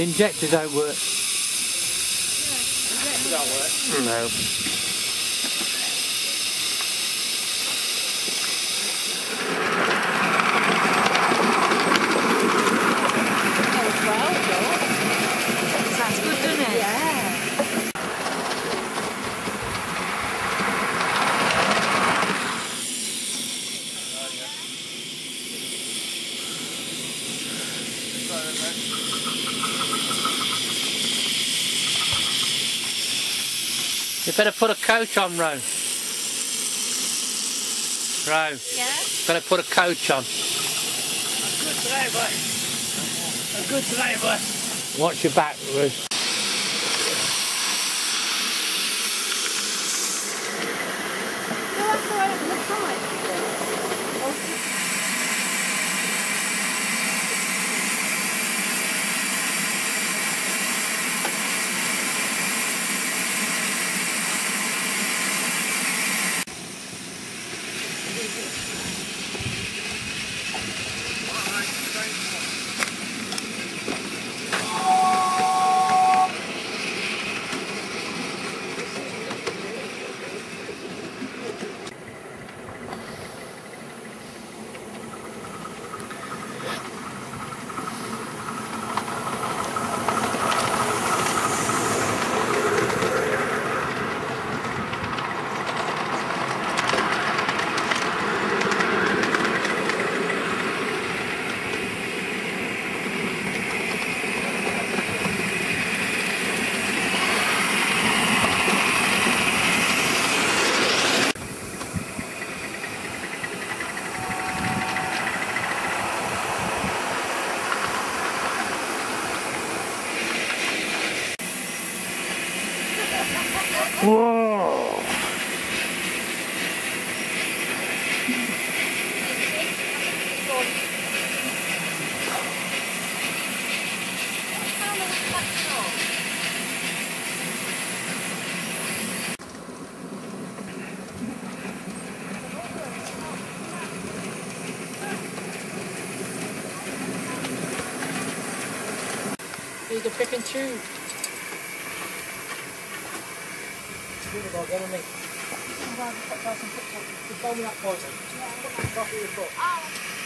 Injectors don't work. Injectors don't work? No. Oh, well done. Sounds good, doesn't it? Yeah. You better put a coat on, Ro. Yeah? Better put a coat on. A good driver. Watch your back, Ro. Whoa! Need a flipping tube. I'm going to put some foot. You told me that poison. Yeah. Put that coffee in your foot.